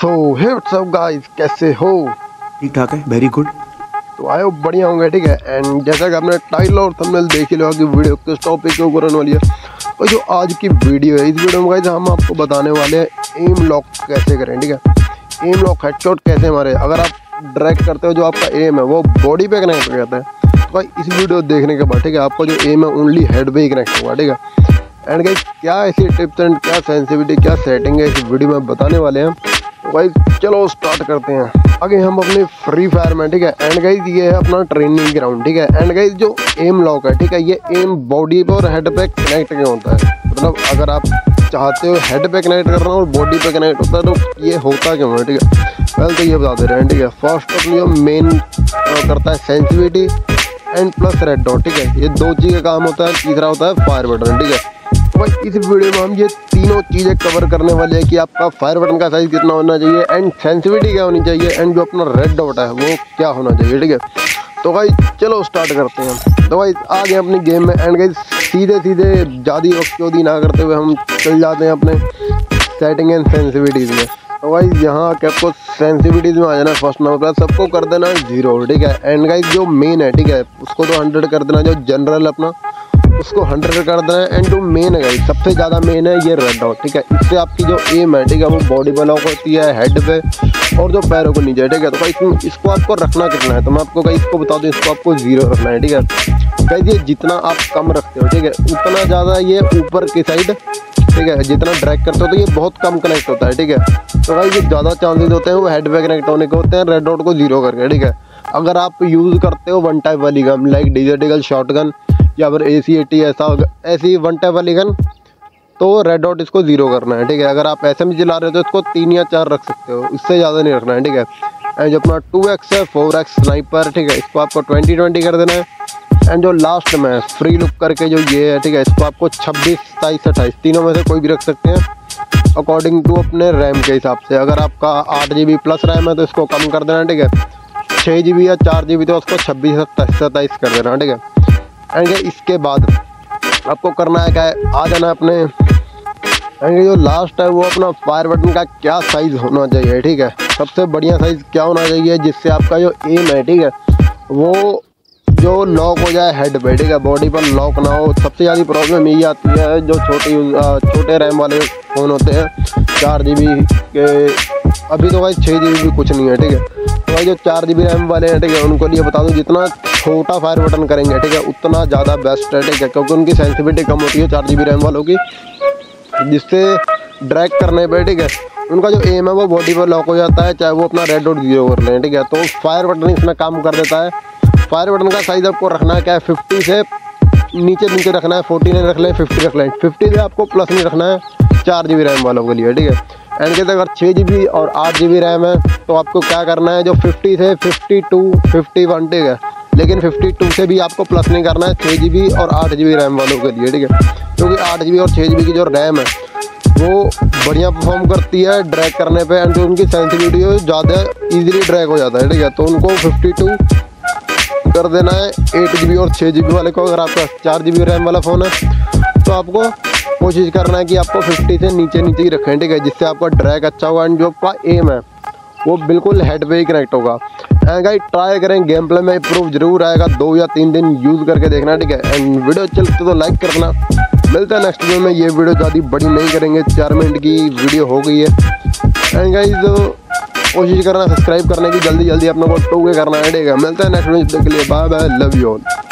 सो hey what's up guys, कैसे हो? ठीक ठाक है, वेरी गुड। तो आए हो, बढ़िया होंगे, ठीक है। एंड जैसा कि आपने टाइटल और थंबनेल देख ही लिया कि वीडियो किस टॉपिक के ऊपर होने वाली है, और जो आज की वीडियो है, इस वीडियो में गाइस हम आपको बताने वाले हैं एम लॉक कैसे करें, ठीक है। एम लॉक हेडशॉट कैसे मारे अगर आप डायरेक्ट करते हो, जो आपका एम है वो बॉडी पे कनेक्ट हो जाता है। तो भाई इस वीडियो देखने के बाद, ठीक है, आपका जो एम है ओनली हेड पे ही कनेक्ट होगा, ठीक है। एंड गाइस क्या ऐसी टिप्स एंड क्या सेंसिटिविटी, क्या सेटिंग है, इस वीडियो में बताने वाले हैं। तो गाइस चलो स्टार्ट करते हैं। आगे हम अपने फ्री फायर में, ठीक है। एंड गाइस ये है अपना ट्रेनिंग ग्राउंड, ठीक है। एंड गाइस जो एम लॉक है, ठीक है, ये एम बॉडी पे और हेड पे कनेक्ट क्यों होता है? मतलब अगर आप चाहते हो हेड पे कनेक्ट करना और बॉडी पे कनेक्ट होता है, तो ये होता क्यों है, ठीक है। पहले तो ये बता दे रहे हैं, ठीक है। फर्स्ट अपनी मेन करता है sensitivity and plus red dot, ठीक है। ये दो चीज़ का काम होता है। तीसरा होता है फायर बटन, ठीक है। तो भाई इस वीडियो में हम ये तीनों चीज़ें कवर करने वाले हैं कि आपका फायर बटन का साइज़ कितना होना चाहिए, एंड सेंसिटिविटी क्या होनी चाहिए, एंड जो अपना रेड डॉट है वो क्या होना चाहिए, ठीक है। तो भाई चलो स्टार्ट करते हैं। तो भाई आ गए अपनी गेम में। एंड गाइस सीधे सीधे ज़्यादा वक्त ना करते हुए हम चल जाते हैं अपने सेटिंग एंड सेंसिटिविटीज़ में। तो भाई यहाँ के आपको सेंसिटिविटीज़ में आ जाना। फर्स्ट नंबर पर सबको कर देना 0, ठीक है। एंड गाइस जो मेन है, ठीक है, उसको तो 100 कर देना, जो जनरल अपना उसको 100 कर देना है। एंड जो मेन है गाइस, सबसे ज़्यादा मेन है ये रेड डॉट, ठीक है। इससे आपकी जो एम है, ठीक है, वो बॉडी पे लॉक होती है, हेड पे और जो पैरों को नीचे, ठीक है। तो गाइस इसको आपको रखना कितना है, तो मैं आपको गाइस इसको बता दूँ, इसको आपको 0 रखना है, ठीक है। गाइस ये जितना आप कम रखते हो, ठीक है, उतना ज़्यादा ये ऊपर की साइड, ठीक है, जितना ड्रैग करते हो तो ये बहुत कम कनेक्ट होता है, ठीक है। तो गाइस ये ज़्यादा चांसेस होते हैं वो हेड पे कनेक्ट होने के होते हैं, रेड डॉट को 0 करके, ठीक है। अगर आप यूज़ करते हो वन टाइप वाली गन लाइक डिजिटल शॉटगन या फिर AC-80 ऐसी वन टाइप वाली गन, तो रेड डॉट इसको 0 करना है, ठीक है। अगर आप SMG चला रहे हो तो इसको 3 या 4 रख सकते हो, उससे ज़्यादा नहीं रखना है, ठीक है। एंड जो अपना 2X है, 4X स्नाइपर, ठीक है, इसको आपको 20-20 कर देना है। एंड जो लास्ट में है, फ्री लुक करके जो ये है, ठीक है, इसको आपको 26, 27, 28 तीनों में से कोई भी रख सकते हैं अकॉर्डिंग टू अपने रैम के हिसाब से। अगर आपका 8GB प्लस रैम है तो इसको कम कर देना, ठीक है। 6GB या 4GB तो उसको 26, 27 कर देना, ठीक है। एंड इसके बाद आपको करना है क्या है, आ जाना अपने एंड जो लास्ट है वो अपना फायर बटन का क्या साइज़ होना चाहिए, ठीक है। सबसे बढ़िया साइज़ क्या होना चाहिए जिससे आपका जो एम है, ठीक है, वो जो लॉक हो जाए हेड पे, ठीक है, बॉडी पर लॉक ना हो। सबसे ज़्यादा प्रॉब्लम यही आती है जो छोटे रैम वाले फ़ोन होते हैं, 4GB के अभी तो भाई 6GB भी कुछ नहीं है, ठीक है। तो भाई जो 4GB रैम वाले हैं, ठीक है, उनको लिए बता दूँ जितना छोटा फायर बटन करेंगे, ठीक है, उतना ज़्यादा बेस्ट है, ठीक है, क्योंकि उनकी सेंसिटिविटी कम होती है 4GB रैम वालों की, जिससे ड्रैग करने पे, ठीक है, उनका जो एम है वो बॉडी पर लॉक हो जाता है, चाहे वो अपना रेड डॉट 0 कर लें, ठीक है। तो फायर बटन इसमें काम कर देता है। फायर बटन का साइज़ आपको रखना है क्या है, 50 से नीचे रखना है, 40 नहीं रख लें, 50 रख लें। 50 से आपको प्लस नहीं रखना है 4GB रैम वालों के लिए, ठीक है। एंड कहते अगर 6GB और 8GB रैम है तो आपको क्या करना है, जो 50 से 52, 51, ठीक है, लेकिन 52 से भी आपको प्लस नहीं करना है 6GB और 8GB रैम वालों के लिए, ठीक है, क्योंकि 8GB और 6GB की जो रैम है वो बढ़िया परफॉर्म करती है ड्रैग करने पे, एंड जो उनकी सेंसिटिविटी है ज़्यादा ईजिली ड्रैग हो जाता है, ठीक है। तो उनको 52 कर देना है 8GB और 6GB वाले को। अगर आपका 4GB रैम वाला फ़ोन है तो आपको कोशिश करना है कि आपको 50 से नीचे ही रखें, ठीक है, जिससे आपका ड्रैग अच्छा होगा एंड जो आपका एम है वो बिल्कुल हेड पे ही कनेक्ट होगा। एंड गाइस ट्राई करें, गेम प्ले में इंप्रूव जरूर आएगा, 2 या 3 दिन यूज़ करके देखना, ठीक है। एंड वीडियो चलते तो लाइक करना। मिलते हैं नेक्स्ट वीडियो में। ये वीडियो ज़्यादा बड़ी नहीं करेंगे, 4 मिनट की वीडियो हो गई है। एंड गाइस कोशिश करना सब्सक्राइब करने की, जल्दी अपने को टोके करना है, ठीक है। मिलते हैं नेक्स्ट वीडियो के लिए, bye bye, love you all.